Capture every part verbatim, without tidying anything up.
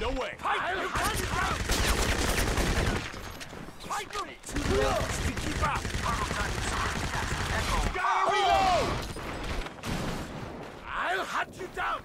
No way. Piper, you can't out. Piper, too close to keep up. You gotta reload. I'll hunt you down.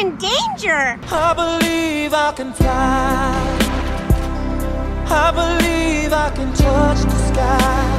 in danger. I believe I can fly. I believe I can touch the sky.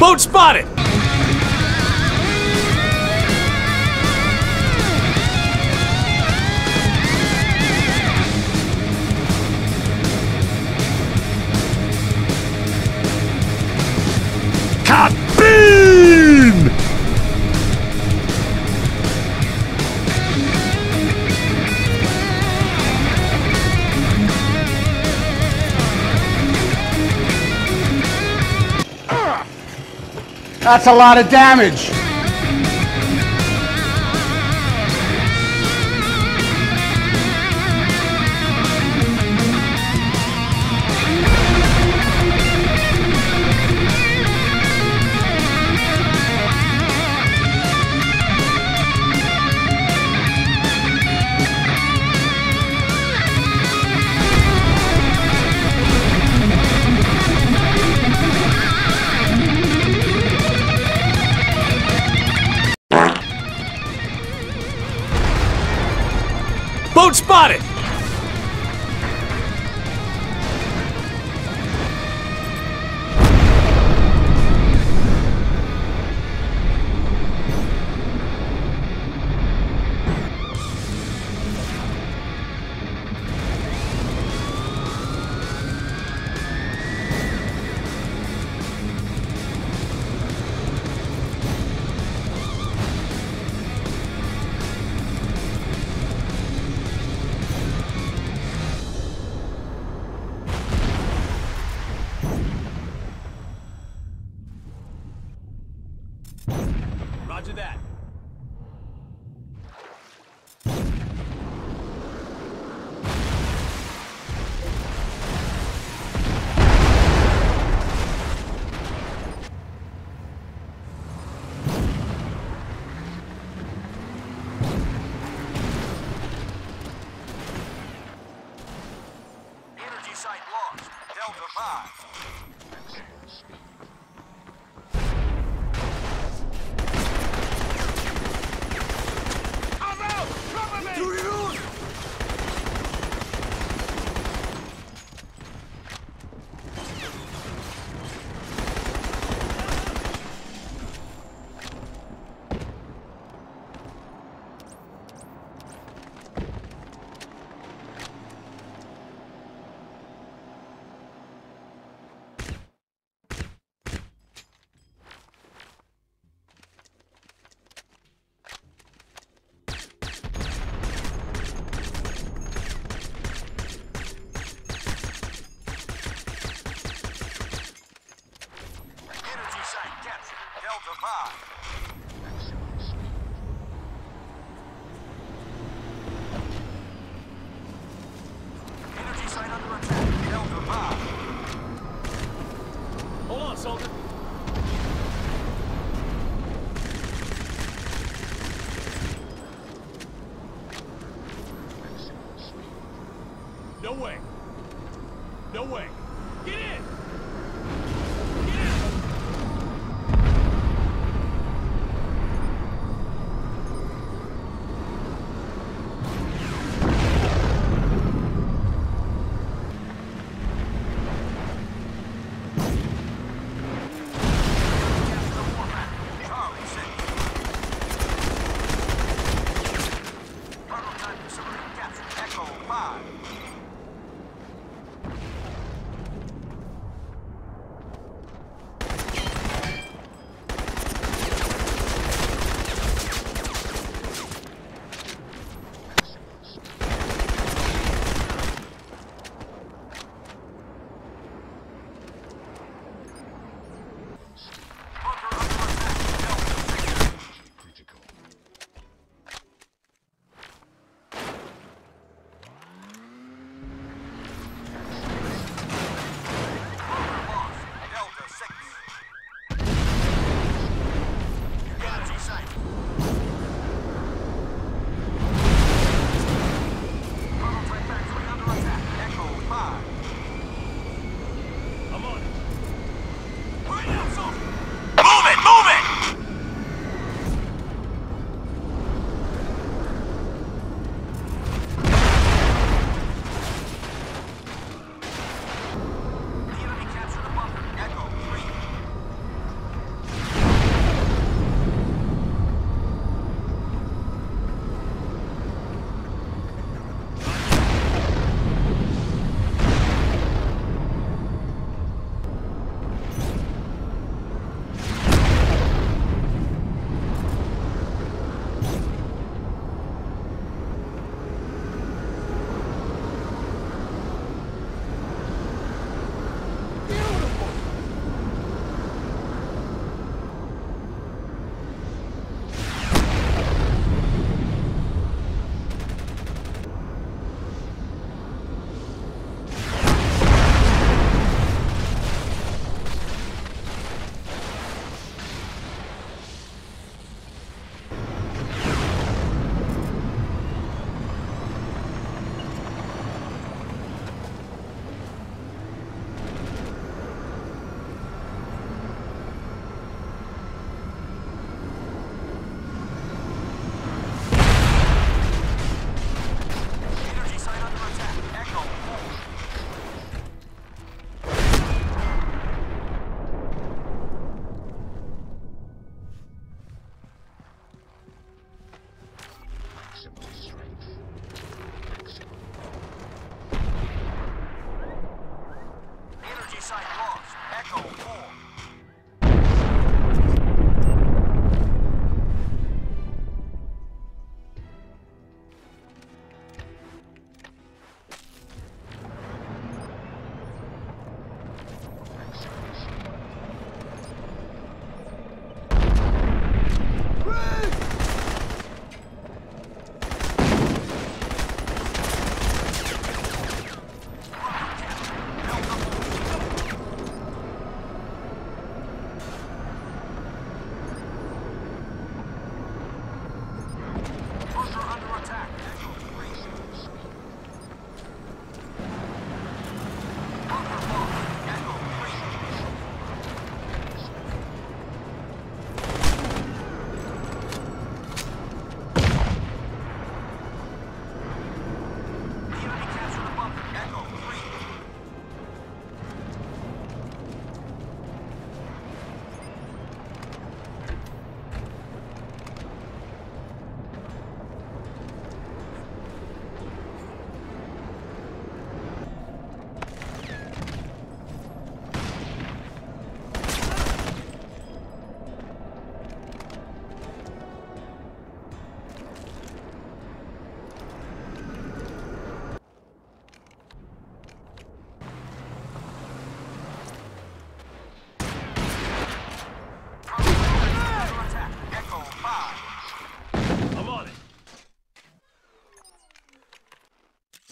Boat spotted! Caught beam! That's a lot of damage. Boat spotted! Roger that. Energy site lost. Delta five. Goodbye. Energy site under attack. Held goodbye. Hold on, soldier. No way. No way. Get in! Get out! Prototype facility captured. Echo five.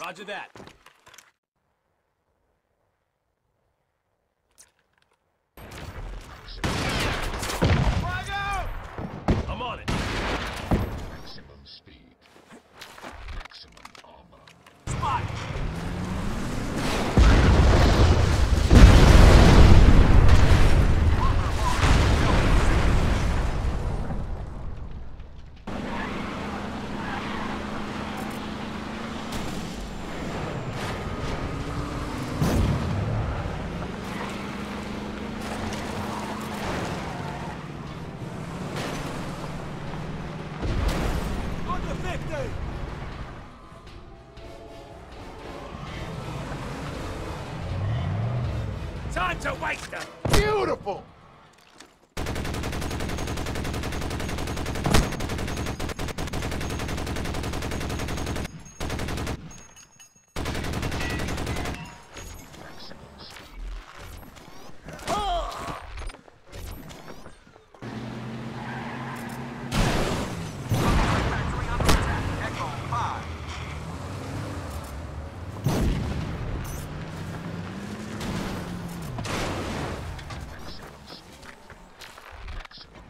Roger that. Frag out! I'm on it. Maximum speed. Maximum armor. Spot! Time to waste them! Beautiful!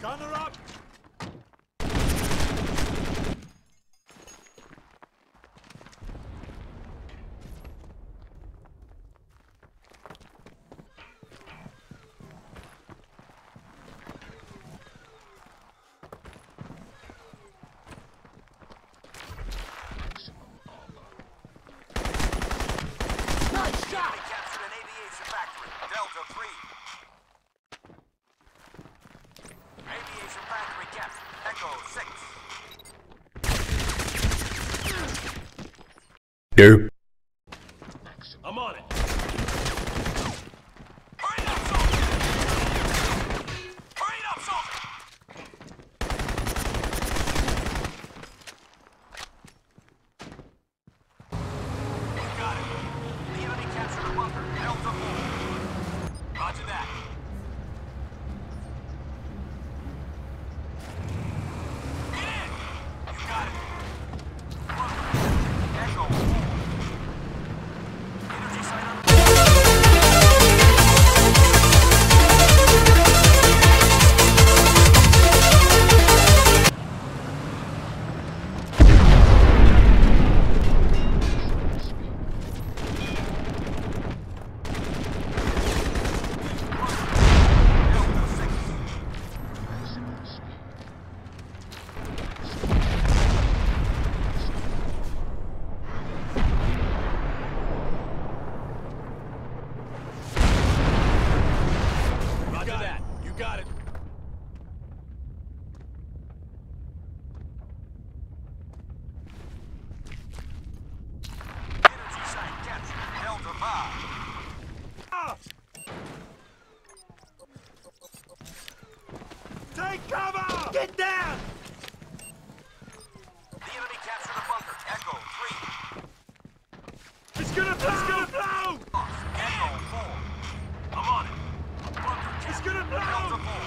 Gunner up! Nice shot! They captured an aviation factory, Delta three. Nope. I'm on it. Hurry up, soldier! Hurry up, soldier! You got it. The enemy captured a bunker. Delta four. Roger that. Take cover! Get down! The enemy captured the bunker. Echo three. It's gonna blow! It's gonna blow! Echo four. I'm on it. Bunker it's gonna blow! Delta four.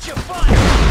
Watch your fire!